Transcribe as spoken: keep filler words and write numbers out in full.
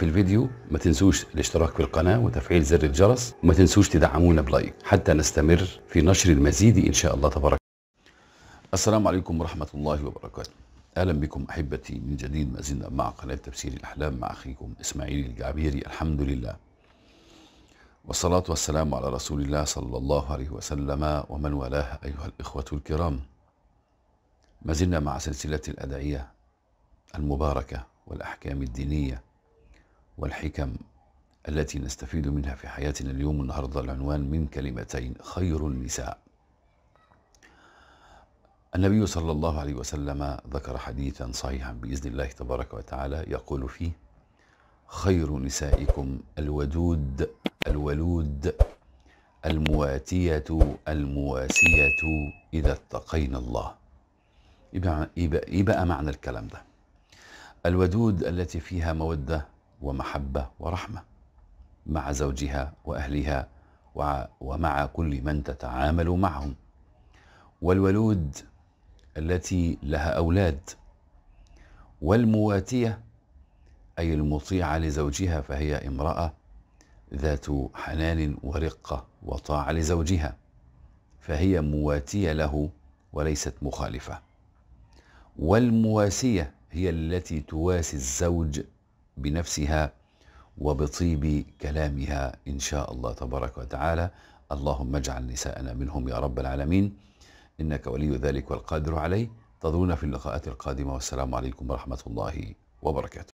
في الفيديو ما تنسوش الاشتراك في القناة وتفعيل زر الجرس، وما تنسوش تدعمونا بلايك حتى نستمر في نشر المزيد إن شاء الله تبارك. السلام عليكم ورحمة الله وبركاته، أهلا بكم أحبتي من جديد، ما زلنا مع قناة تفسير الأحلام مع أخيكم إسماعيل الجعبيري. الحمد لله والصلاة والسلام على رسول الله صلى الله عليه وسلم ومن والاه. أيها الإخوة الكرام، ما زلنا مع سلسلة الأدعية المباركة والأحكام الدينية والحكم التي نستفيد منها في حياتنا. اليوم النهارده العنوان من كلمتين: خير النساء. النبي صلى الله عليه وسلم ذكر حديثا صحيحا بإذن الله تبارك وتعالى يقول فيه: خير نسائكم الودود الولود المواتية المواسية إذا اتقينا الله. يبقى, يبقى, يبقى معنى الكلام ده الودود التي فيها مودة ومحبة ورحمة مع زوجها وأهلها ومع كل من تتعامل معهم، والولود التي لها أولاد، والمواتية أي المطيعة لزوجها، فهي امرأة ذات حنان ورقة وطاعة لزوجها، فهي مواتية له وليست مخالفة. والمواسية هي التي تواسي الزوج بنفسها وبطيب كلامها إن شاء الله تبارك وتعالى. اللهم اجعل نساءنا منهم يا رب العالمين، إنك ولي ذلك والقادر عليه. تظلون في اللقاءات القادمة، والسلام عليكم ورحمة الله وبركاته.